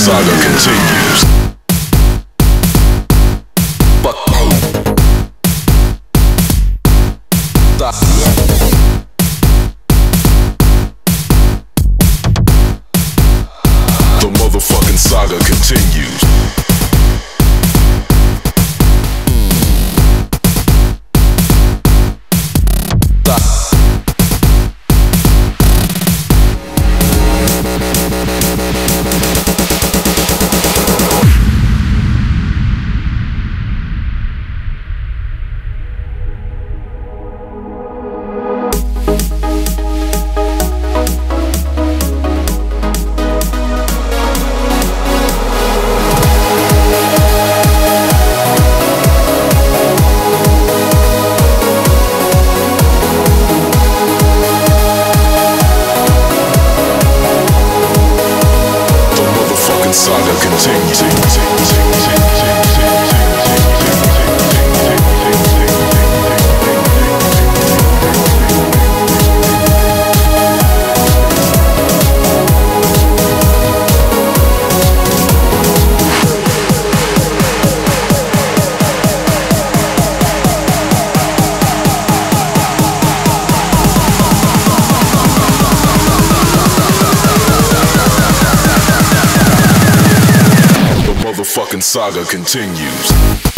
saga continues. The motherfucking saga continues. Saga continues. The fucking saga continues.